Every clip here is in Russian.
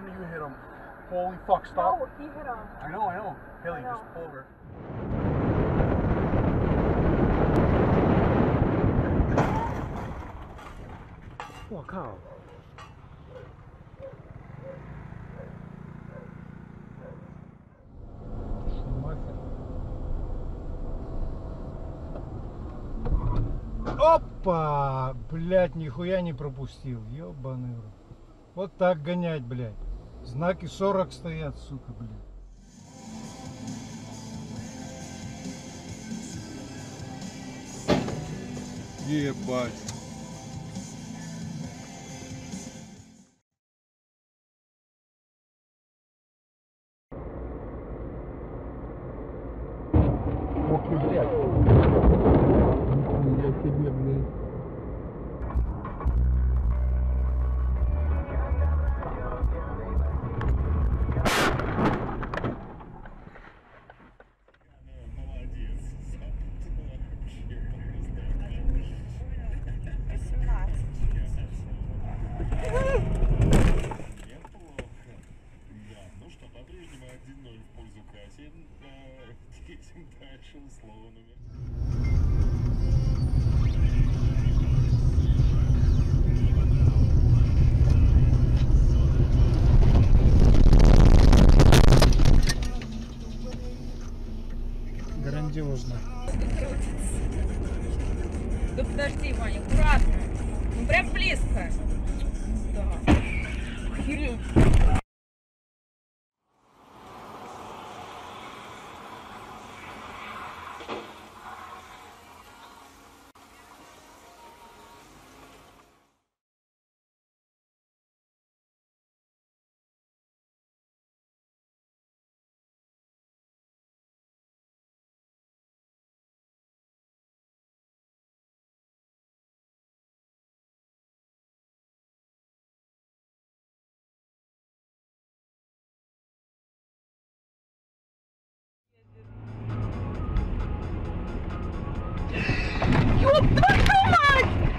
him, you hit him. Holy fuck, stop. No, he hit him. I know. Haley, just pull over. Wow, cow. Опа! Блять, нихуя не пропустил. Ёбаный рот. Вот так гонять, блядь. Знаки 40 стоят, сука, блядь. Ебать. Ох, блядь. Нихуя себе, блядь. Едем дальше условными. Грандиозно. Да подожди, Ваня, аккуратно. Ну прям близко. Да. Кирилл.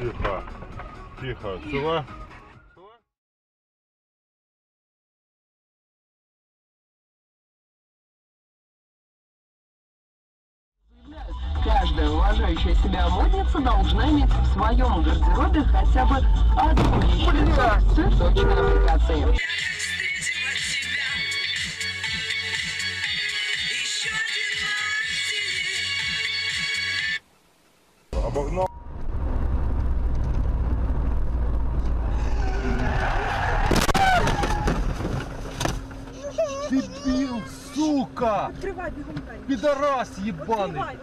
Тихо, тихо, чего? Каждая уважающая себя модница должна иметь в своем гардеробе хотя бы одну вещь цветочной аппликации. Обогнал. Ты пил, сука! Открывай, бегом, дай. Пидорас ебаный! Открывай.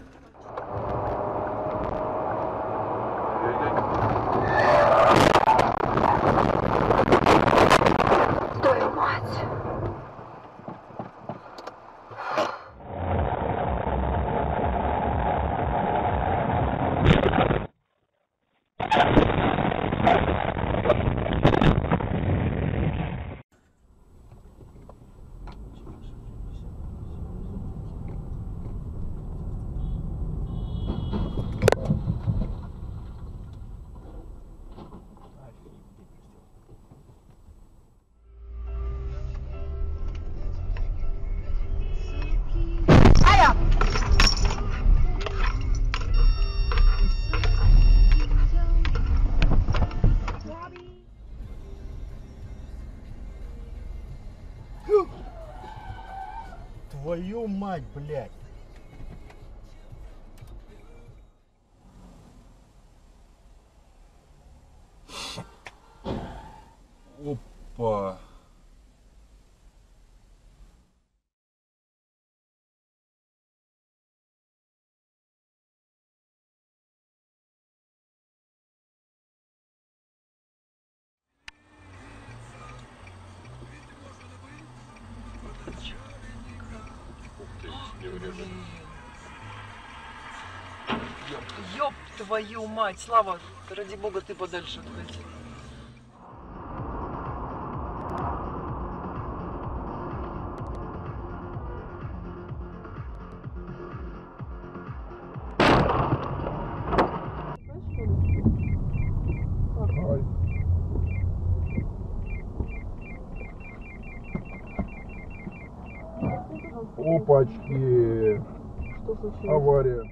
Твою мать, блядь! Опа! Ёб твою мать, Слава, ради бога, ты подальше отходи. Опачки. Что случилось? Авария.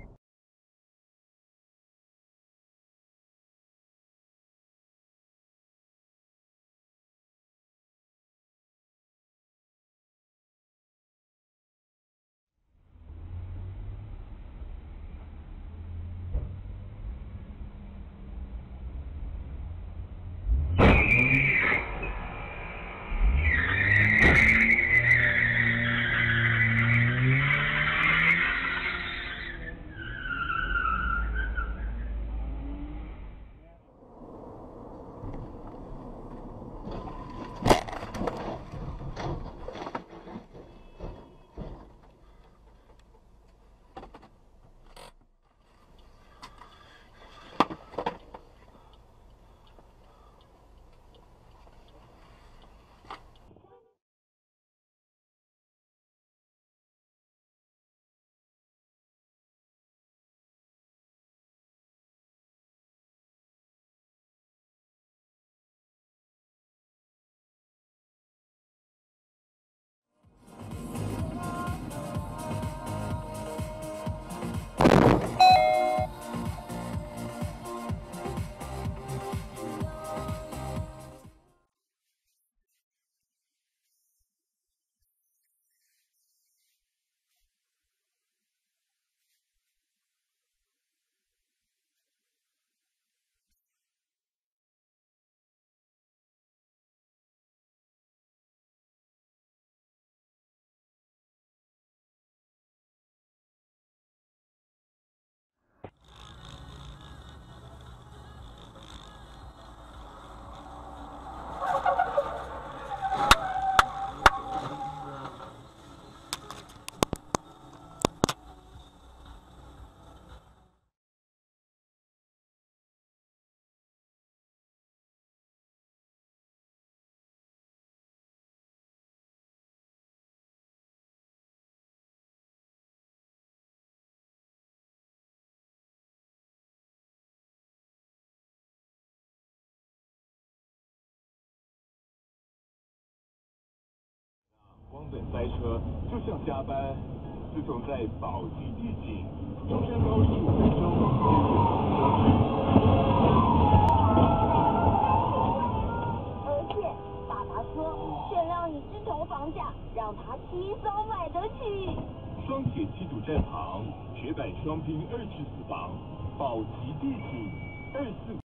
光等塞车就像加班，自从在宝鸡地景中山高15分钟，而且大达车限量以3成房价，让他轻松买得起。双铁七堵站旁，铁板双拼24房，宝鸡地景24。